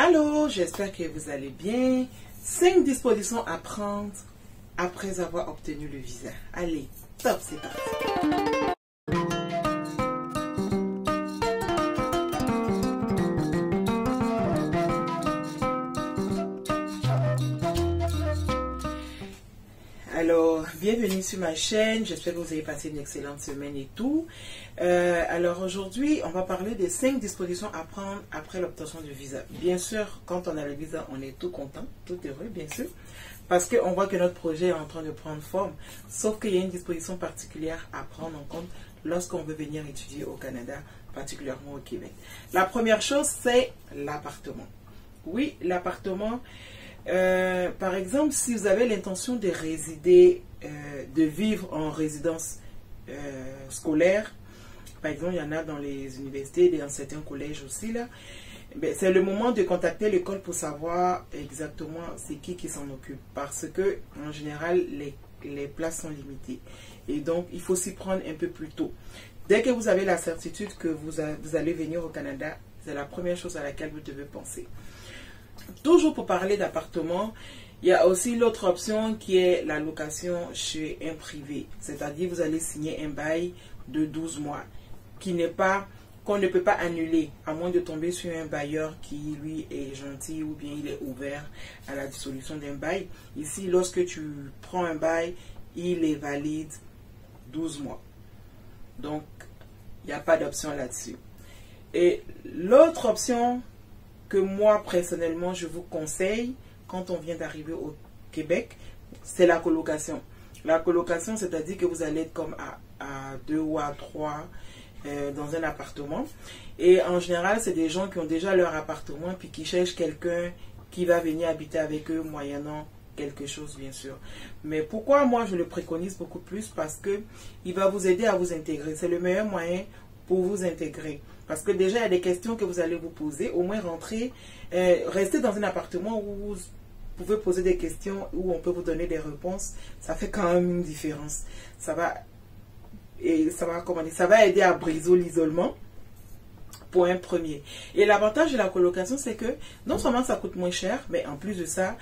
Allô, j'espère que vous allez bien. 5 dispositions à prendre après avoir obtenu le visa. Allez, top, c'est parti. Alors, bienvenue sur ma chaîne. J'espère que vous avez passé une excellente semaine et tout. Alors aujourd'hui, on va parler des 5 dispositions à prendre après l'obtention du visa. Bien sûr, quand on a le visa, on est tout content, tout heureux, bien sûr. Parce qu'on voit que notre projet est en train de prendre forme. Sauf qu'il y a une disposition particulière à prendre en compte lorsqu'on veut venir étudier au Canada, particulièrement au Québec. La première chose, c'est l'appartement. Oui, l'appartement. Par exemple, si vous avez l'intention de résider, de vivre en résidence scolaire, par exemple, il y en a dans les universités, dans certains collèges aussi, là, ben, c'est le moment de contacter l'école pour savoir exactement c'est qui s'en occupe. Parce que, en général, les places sont limitées. Et donc, il faut s'y prendre un peu plus tôt. Dès que vous avez la certitude que vous allez venir au Canada, c'est la première chose à laquelle vous devez penser. Toujours pour parler d'appartement, il y a aussi l'autre option qui est la location chez un privé. C'est-à-dire vous allez signer un bail de 12 mois qu'on ne peut pas annuler à moins de tomber sur un bailleur qui lui est gentil ou bien il est ouvert à la dissolution d'un bail. Ici, lorsque tu prends un bail, il est valide 12 mois. Donc, il n'y a pas d'option là-dessus. Et l'autre option que moi, personnellement, je vous conseille quand on vient d'arriver au Québec, c'est la colocation. La colocation, c'est-à-dire que vous allez être comme à 2 ou à 3 dans un appartement. Et en général, c'est des gens qui ont déjà leur appartement puis qui cherchent quelqu'un qui va venir habiter avec eux, moyennant quelque chose, bien sûr. Mais pourquoi moi, je le préconise beaucoup plus? Parce que il va vous aider à vous intégrer. C'est le meilleur moyen pour vous intégrer. Parce que déjà, il y a des questions que vous allez vous poser. Au moins, rester dans un appartement où vous pouvez poser des questions, où on peut vous donner des réponses, ça fait quand même une différence. Ça va aider à briser l'isolement, pour un premier. Et l'avantage de la colocation, c'est que non seulement ça coûte moins cher, mais en plus de ça,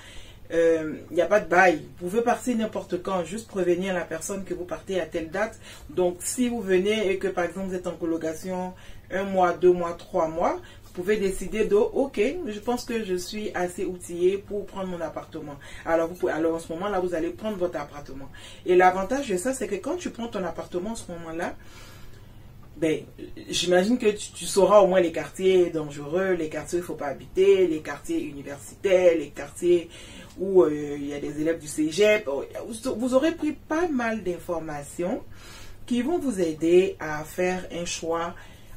il n'y a pas de bail. Vous pouvez partir n'importe quand, juste prévenir la personne que vous partez à telle date. Donc, si vous venez et que, par exemple, vous êtes en colocation 1 mois, 2 mois, 3 mois, vous pouvez décider de, ok, je pense que je suis assez outillé pour prendre mon appartement. Alors, en ce moment-là, vous allez prendre votre appartement. Et l'avantage de ça, c'est que quand tu prends ton appartement en ce moment-là, ben, j'imagine que tu sauras au moins les quartiers dangereux, les quartiers où il ne faut pas habiter, les quartiers universitaires, les quartiers où il y a des élèves du cégep. Vous aurez pris pas mal d'informations qui vont vous aider à faire un choix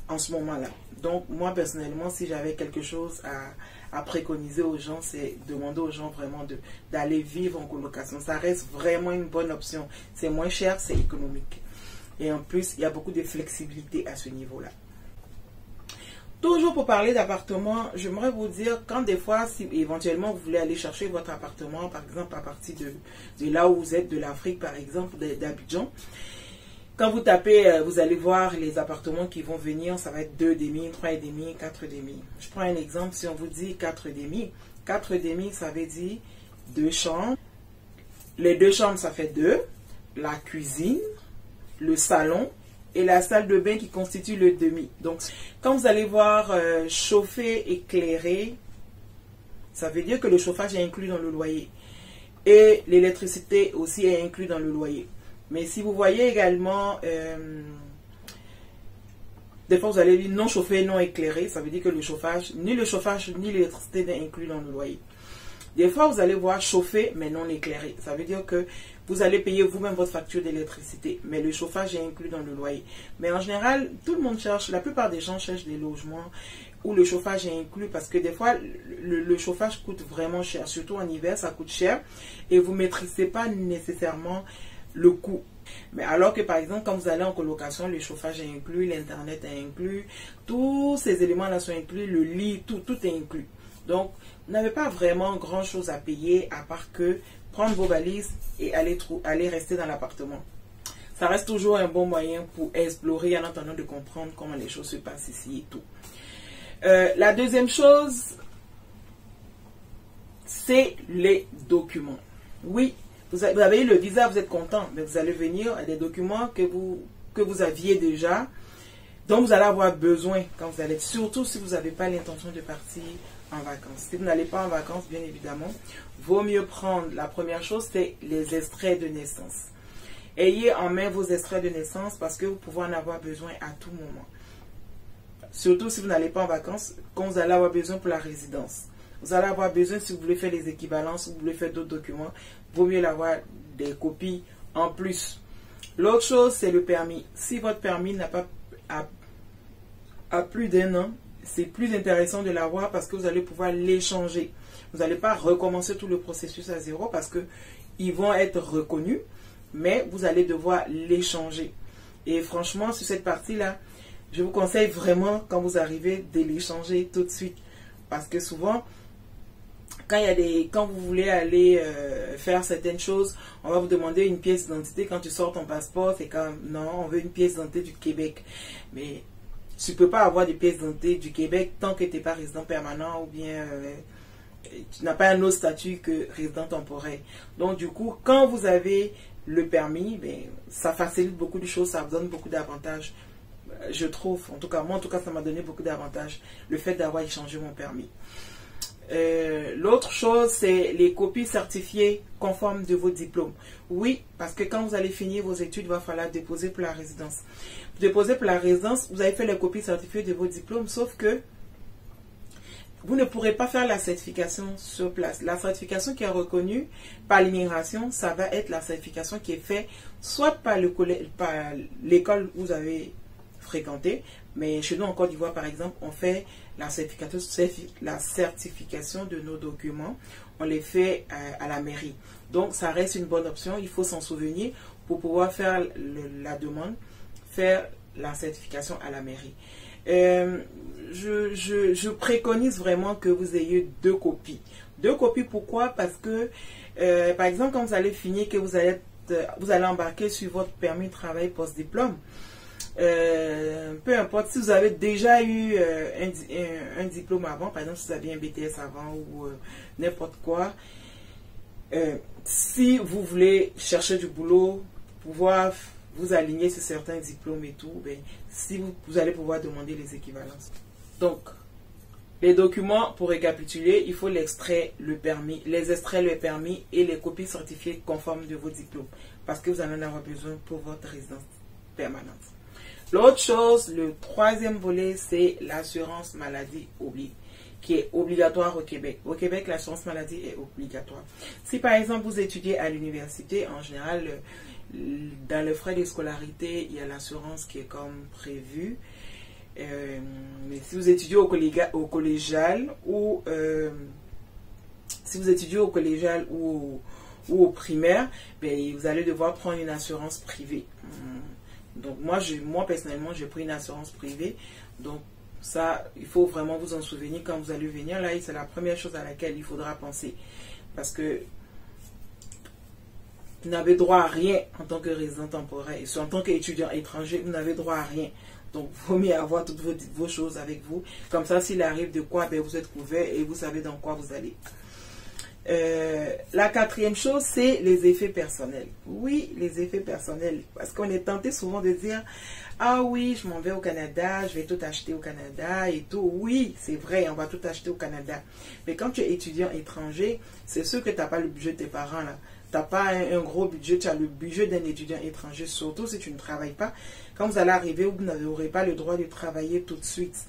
en ce moment-là. Donc, moi, personnellement, si j'avais quelque chose à préconiser aux gens, c'est demander aux gens vraiment d'aller vivre en colocation. Ça reste vraiment une bonne option. C'est moins cher, c'est économique. Et en plus, il y a beaucoup de flexibilité à ce niveau-là. Toujours pour parler d'appartement, j'aimerais vous dire quand des fois, si éventuellement vous voulez aller chercher votre appartement, par exemple à partir de là où vous êtes, de l'Afrique par exemple, d'Abidjan, quand vous tapez, vous allez voir les appartements qui vont venir, ça va être 2,5, 3,5, 4,5. Je prends un exemple, si on vous dit 4,5, 4,5 ça veut dire 2 chambres. Les 2 chambres ça fait 2, la cuisine, le salon et la salle de bain qui constitue le demi. Donc, quand vous allez voir chauffer, éclairer, ça veut dire que le chauffage est inclus dans le loyer. Et l'électricité aussi est inclus dans le loyer. Mais si vous voyez également, des fois vous allez dire non chauffé, non éclairé, ça veut dire que le chauffage ni l'électricité n'est inclus dans le loyer. Des fois, vous allez voir chauffer, mais non éclairé. Ça veut dire que vous allez payer vous-même votre facture d'électricité, mais le chauffage est inclus dans le loyer. Mais en général, tout le monde cherche, la plupart des gens cherchent des logements où le chauffage est inclus parce que des fois, le chauffage coûte vraiment cher. Surtout en hiver, ça coûte cher et vous ne maîtrisez pas nécessairement le coût. Mais alors que par exemple, quand vous allez en colocation, le chauffage est inclus, l'internet est inclus, tous ces éléments-là sont inclus, le lit, tout est inclus. Donc, vous n'avez pas vraiment grand-chose à payer à part que prendre vos valises et aller rester dans l'appartement. Ça reste toujours un bon moyen pour explorer en attendant de comprendre comment les choses se passent ici et tout. La deuxième chose c'est les documents. Oui, vous avez eu le visa, vous êtes content, mais vous allez venir à des documents que vous aviez déjà, dont vous allez avoir besoin quand vous allez, surtout si vous n'avez pas l'intention de partir en vacances. Si vous n'allez pas en vacances, bien évidemment, vaut mieux prendre, la première chose, c'est les extraits de naissance. Ayez en main vos extraits de naissance parce que vous pouvez en avoir besoin à tout moment. Surtout si vous n'allez pas en vacances, quand vous allez avoir besoin pour la résidence. Vous allez avoir besoin, si vous voulez faire les équivalences, si vous voulez faire d'autres documents, vaut mieux avoir des copies en plus. L'autre chose, c'est le permis. Si votre permis n'a pas à plus d'un an, c'est plus intéressant de l'avoir parce que vous allez pouvoir l'échanger. Vous n'allez pas recommencer tout le processus à zéro parce qu'ils vont être reconnus, mais vous allez devoir l'échanger. Et franchement, sur cette partie-là, je vous conseille vraiment, quand vous arrivez, de l'échanger tout de suite. Parce que souvent, quand vous voulez aller faire certaines choses, on va vous demander une pièce d'identité. Quand tu sors ton passeport, c'est comme, non, on veut une pièce d'identité du Québec. Mais tu ne peux pas avoir de pièce d'identité du Québec tant que tu n'es pas résident permanent ou bien tu n'as pas un autre statut que résident temporaire. Donc du coup, quand vous avez le permis, ben, ça facilite beaucoup de choses, ça vous donne beaucoup d'avantages. Je trouve, en tout cas, moi, en tout cas, ça m'a donné beaucoup d'avantages, le fait d'avoir échangé mon permis. L'autre chose, c'est les copies certifiées conformes de vos diplômes. Oui, parce que quand vous allez finir vos études, il va falloir déposer pour la résidence. Déposer pour la résidence, vous avez fait les copies certifiées de vos diplômes, sauf que vous ne pourrez pas faire la certification sur place. La certification qui est reconnue par l'immigration, ça va être la certification qui est faite soit par l'école où vous avez fréquenté, mais chez nous en Côte d'Ivoire par exemple, on fait la certification de nos documents, on les fait à la mairie. Donc ça reste une bonne option, il faut s'en souvenir pour pouvoir faire la demande, faire la certification à la mairie. Je préconise vraiment que vous ayez deux copies. Deux copies, pourquoi? Parce que, par exemple, quand vous allez finir, que vous allez embarquer sur votre permis de travail post-diplôme, peu importe, si vous avez déjà eu un diplôme avant, par exemple, si vous aviez un BTS avant ou n'importe quoi, si vous voulez chercher du boulot, pouvoir vous aligner sur certains diplômes et tout, ben, si vous allez pouvoir demander les équivalences. Donc, les documents, pour récapituler, il faut l'extrait, le permis, les extraits, le permis et les copies certifiées conformes de vos diplômes, parce que vous allez en avoir besoin pour votre résidence permanente. L'autre chose, le troisième volet, c'est l'assurance maladie qui est obligatoire au Québec. Au Québec, l'assurance maladie est obligatoire. Si par exemple vous étudiez à l'université, en général, dans le frais de scolarité, il y a l'assurance qui est comme prévue. Mais si vous étudiez au collégial ou au primaire, ben, vous allez devoir prendre une assurance privée. Donc moi personnellement, j'ai pris une assurance privée. Donc ça, il faut vraiment vous en souvenir quand vous allez venir. Là, c'est la première chose à laquelle il faudra penser. Parce que vous n'avez droit à rien en tant que résident temporaire. Et en tant qu'étudiant étranger, vous n'avez droit à rien. Donc il vaut mieux avoir toutes vos choses avec vous. Comme ça, s'il arrive de quoi, ben, vous êtes couvert et vous savez dans quoi vous allez. La quatrième chose, c'est les effets personnels. Oui, les effets personnels. Parce qu'on est tenté souvent de dire, ah oui, je m'en vais au Canada, je vais tout acheter au Canada et tout. Oui, c'est vrai, on va tout acheter au Canada. Mais quand tu es étudiant étranger, c'est sûr que tu n'as pas le budget de tes parents là. Tu n'as pas un gros budget, tu as le budget d'un étudiant étranger, surtout si tu ne travailles pas. Quand vous allez arriver, vous n'aurez pas le droit de travailler tout de suite.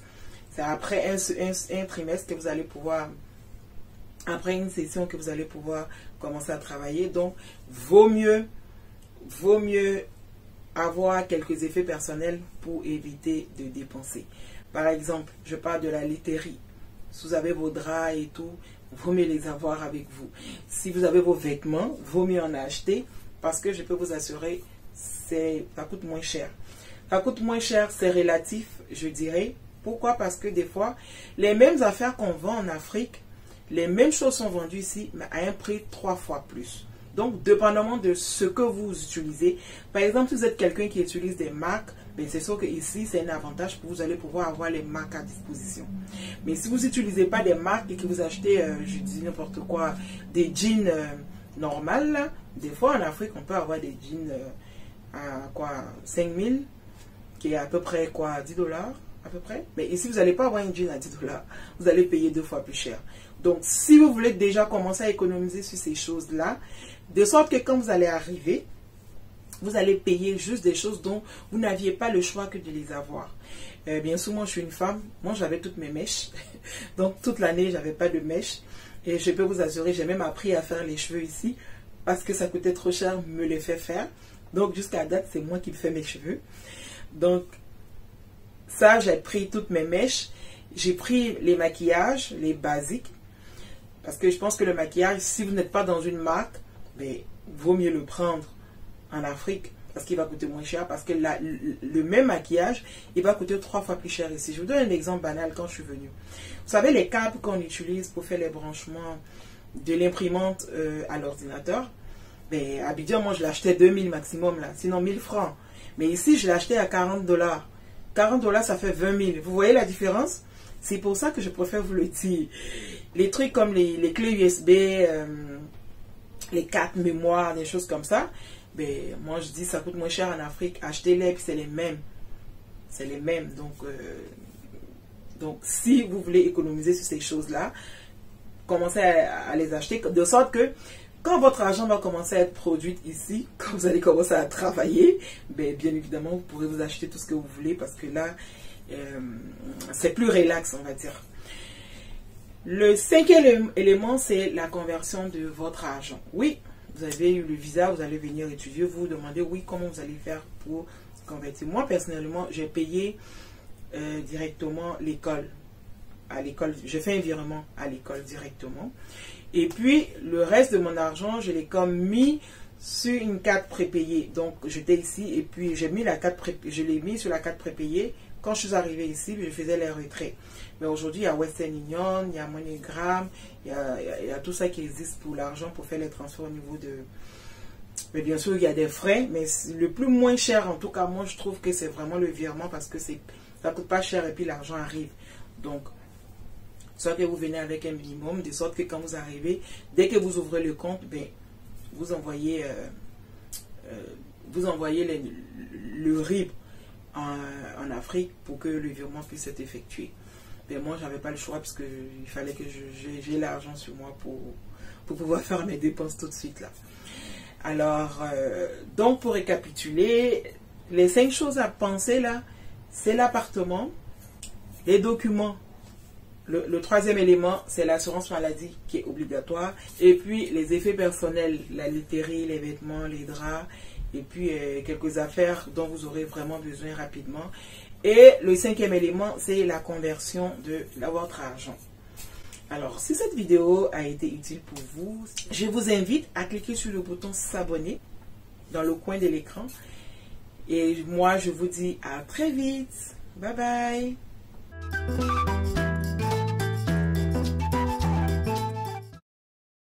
C'est après un trimestre que vous allez pouvoir... Après une session que vous allez pouvoir commencer à travailler. Donc, vaut mieux avoir quelques effets personnels pour éviter de dépenser. Par exemple, je parle de la literie. Si vous avez vos draps et tout, vaut mieux les avoir avec vous. Si vous avez vos vêtements, vaut mieux en acheter parce que je peux vous assurer, ça coûte moins cher. Ça coûte moins cher, c'est relatif, je dirais. Pourquoi? Parce que des fois, les mêmes affaires qu'on vend en Afrique, les mêmes choses sont vendues ici, mais à un prix 3 fois plus. Donc, dépendamment de ce que vous utilisez. Par exemple, si vous êtes quelqu'un qui utilise des marques, ben c'est sûr que ici c'est un avantage que vous allez pouvoir avoir les marques à disposition. Mais si vous n'utilisez pas des marques et que vous achetez, je dis n'importe quoi, des jeans normales, là, des fois en Afrique on peut avoir des jeans à quoi 5000, qui est à peu près quoi 10 $ à peu près. Mais ici vous n'allez pas avoir un jean à 10 $, vous allez payer 2 fois plus cher. Donc si vous voulez déjà commencer à économiser sur ces choses-là, de sorte que quand vous allez arriver, vous allez payer juste des choses dont vous n'aviez pas le choix que de les avoir. Bien sûr, moi je suis une femme, moi j'avais toutes mes mèches, donc toute l'année j'avais pas de mèches, et je peux vous assurer, j'ai même appris à faire les cheveux ici, parce que ça coûtait trop cher, me les fait faire, donc jusqu'à date c'est moi qui me fais mes cheveux. Donc ça, j'ai pris toutes mes mèches, j'ai pris les maquillages, les basiques, parce que je pense que le maquillage, si vous n'êtes pas dans une marque, ben, vaut mieux le prendre en Afrique, parce qu'il va coûter moins cher, parce que le même maquillage, il va coûter 3 fois plus cher ici. Je vous donne un exemple banal quand je suis venue. Vous savez les câbles qu'on utilise pour faire les branchements de l'imprimante à l'ordinateur, ben, à Abidjan, moi je l'achetais 2000 maximum, là, sinon 1000 francs. Mais ici, je l'ai acheté à 40 $. 40 $, ça fait 20 000. Vous voyez la différence? C'est pour ça que je préfère vous le dire. Les trucs comme les clés USB, les cartes mémoire, des choses comme ça, ben, moi je dis ça coûte moins cher en Afrique. Achetez-les, puis c'est les mêmes. C'est les mêmes. Donc si vous voulez économiser sur ces choses-là, commencez à les acheter, de sorte que quand votre argent va commencer à être produit ici, quand vous allez commencer à travailler, ben, bien évidemment, vous pourrez vous acheter tout ce que vous voulez, parce que là, c'est plus relax, on va dire. Le 5e élément, c'est la conversion de votre argent. Oui, vous avez eu le visa, vous allez venir étudier, vous vous demandez, oui, comment vous allez faire pour convertir. Moi, personnellement, j'ai payé directement l'école. À l'école, je fais un virement à l'école directement. Et puis, le reste de mon argent, je l'ai comme mis sur une carte prépayée. Donc, j'étais ici et puis j'ai mis la carte prépayée, je l'ai mis sur la carte prépayée. Quand je suis arrivée ici, je faisais les retraits. Mais aujourd'hui, il y a Western Union, il y a MoneyGram, il y a tout ça qui existe pour l'argent, pour faire les transferts au niveau de... Mais bien sûr, il y a des frais, mais le plus moins cher, en tout cas, moi, je trouve que c'est vraiment le virement, parce que ça ne coûte pas cher et puis l'argent arrive. Donc, soit que vous venez avec un minimum, de sorte que quand vous arrivez, dès que vous ouvrez le compte, ben, vous envoyez le RIB en Afrique pour que le virement puisse être effectué. Ben, moi, je n'avais pas le choix, parce qu'il fallait que j'ai l'argent sur moi pour pouvoir faire mes dépenses tout de suite là. Alors, donc pour récapituler, les 5 choses à penser là, c'est l'appartement, les documents. Le 3e élément, c'est l'assurance maladie qui est obligatoire. Et puis, les effets personnels, la literie, les vêtements, les draps. Et puis, quelques affaires dont vous aurez vraiment besoin rapidement. Et le 5e élément, c'est la conversion de votre argent. Alors, si cette vidéo a été utile pour vous, je vous invite à cliquer sur le bouton s'abonner dans le coin de l'écran. Et moi, je vous dis à très vite. Bye bye.